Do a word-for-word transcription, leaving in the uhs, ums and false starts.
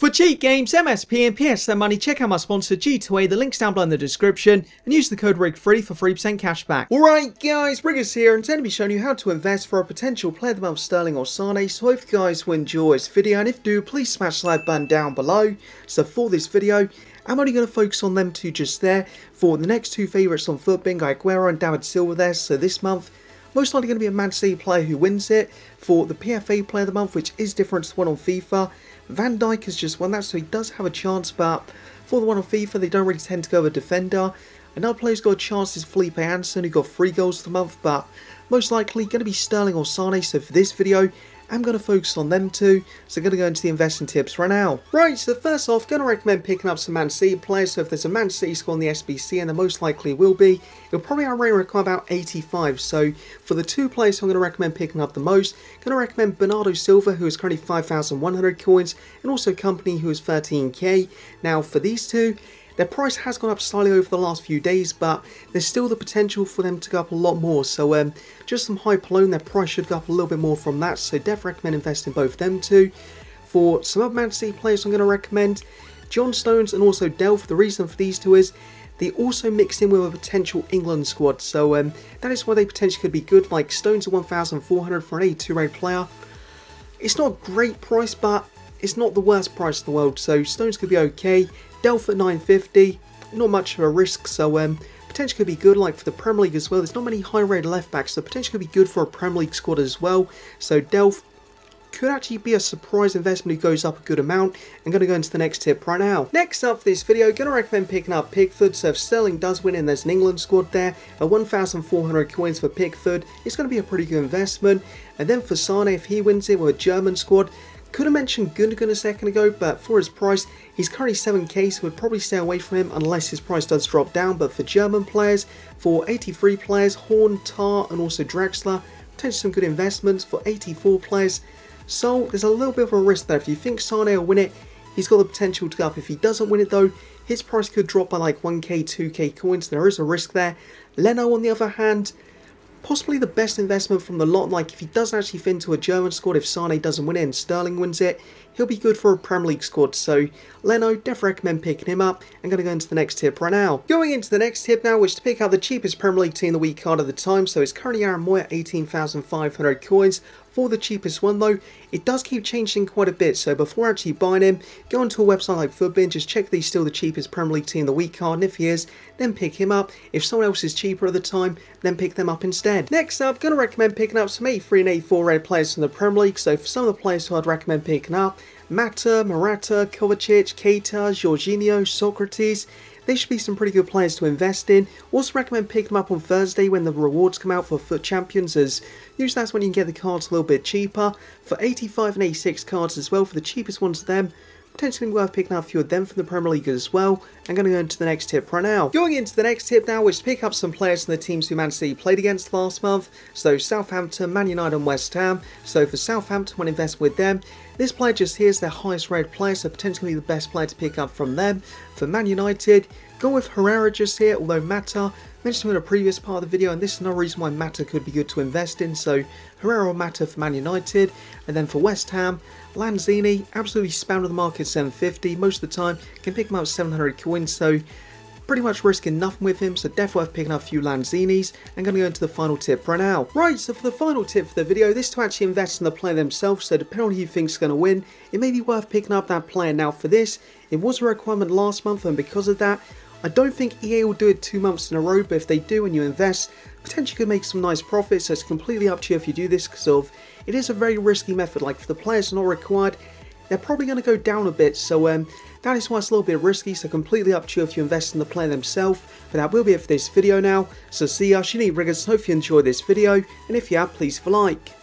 For cheap games, M S P and P S Their Money, check out my sponsor G two A, the link's down below in the description, and use the code RigFree for three percent cashback. Alright guys, Riggers here, and today I'm going to be showing you how to invest for a potential player of the month, Sterling or Sane, so I hope you guys will enjoy this video, and if you do, please smash the like button down below. So for this video, I'm only going to focus on them two just there. For the next two favourites on Futbin, Aguero and David Silva there, so this month, most likely going to be a Man City player who wins it. For the P F A player of the month, which is different to the one on FIFA, Van Dijk has just won that, so he does have a chance, but for the one on FIFA, they don't really tend to go with a defender. Another player who's got a chance is Philippe Anderson, who got three goals the month, but most likely going to be Sterling or Sane, so for this video, I'm going to focus on them two, so I'm going to go into the investing tips right now. Right, so first off, going to recommend picking up some Man City players, so if there's a Man City score on the S B C, and there most likely will be, it'll probably require about eighty-five, so for the two players I'm going to recommend picking up the most, going to recommend Bernardo Silva, who is currently five thousand one hundred coins, and also Company, who is thirteen K. Now for these two, their price has gone up slightly over the last few days, but there's still the potential for them to go up a lot more. So um, just some hype alone, their price should go up a little bit more from that. So definitely recommend investing both them two. For some other Man City players, I'm going to recommend John Stones and also Delph. The reason for these two is they also mixed in with a potential England squad. So um, that is why they potentially could be good. Like Stones at one thousand four hundred for an eighty-two rated player. It's not a great price, but it's not the worst price in the world. So Stones could be okay. Delph at nine fifty, not much of a risk, so um, potentially could be good. Like for the Premier League as well, there's not many high-rated left-backs, so potentially could be good for a Premier League squad as well. So Delph could actually be a surprise investment who goes up a good amount. I'm going to go into the next tip right now. Next up for this video, I'm going to recommend picking up Pickford. So if Sterling does win and there's an England squad there, at one thousand four hundred coins for Pickford, it's going to be a pretty good investment. And then for Sane, if he wins it with a German squad, could have mentioned Gundogan a second ago, but for his price, he's currently seven K, so we'd probably stay away from him unless his price does drop down. But for German players, for eighty-three players, Horn, Tar, and also Drexler, potentially some good investments. For eighty-four players, so there's a little bit of a risk there. If you think Sane will win it, he's got the potential to go up. If he doesn't win it though, his price could drop by like one K, two K coins. There is a risk there. Leno, on the other hand, possibly the best investment from the lot. Like if he does actually fit into a German squad, if Sane doesn't win it and Sterling wins it, he'll be good for a Premier League squad. So Leno, definitely recommend picking him up. I'm going to go into the next tip right now. Going into the next tip now, which is to pick out the cheapest Premier League team the week card at the time. So it's currently Aaron Moyer, eighteen thousand five hundred coins. For the cheapest one though, it does keep changing quite a bit, so before actually buying him, go onto a website like Futbin, just check that he's still the cheapest Premier League team the week card, and if he is, then pick him up. If someone else is cheaper at the time, then pick them up instead. Next up, going to recommend picking up some eighty-three and eighty-four rated players from the Premier League. So for some of the players who I'd recommend picking up, Mata, Morata, Kovacic, Keita, Jorginho, Socrates, they should be some pretty good players to invest in. Also recommend picking them up on Thursday when the rewards come out for Foot Champions, as usually that's when you can get the cards a little bit cheaper. For eighty-five and eighty-six cards as well, for the cheapest ones of them, potentially worth picking up a few of them from the Premier League as well. I'm going to go into the next tip right now. Going into the next tip now, which is pick up some players from the teams who Man City played against last month. So Southampton, Man United and West Ham. So for Southampton, when investing with them, this player just here is their highest rated player, so potentially the best player to pick up from them. For Man United, go with Herrera just here, although Mata, mentioned him in a previous part of the video, and this is another reason why Mata could be good to invest in. So Herrera or Mata for Man United. And then for West Ham, Lanzini, absolutely spammed the market seven fifty. Most of the time, can pick him up seven hundred coins, so pretty much risking nothing with him, so definitely worth picking up a few Lanzinis. I'm going to go into the final tip right now. Right, so for the final tip for the video, this is to actually invest in the player themselves, so depending on who you think's going to win, it may be worth picking up that player. Now for this, it was a requirement last month, and because of that, I don't think E A will do it two months in a row, but if they do and you invest, potentially could make some nice profits, so it's completely up to you if you do this, because of it is a very risky method. Like if the players are not required, they're probably going to go down a bit, so um, that is why it's a little bit risky, so completely up to you if you invest in the player themselves. But that will be it for this video now, so see ya, Riggers, hope you enjoyed this video, and if you have, please for like.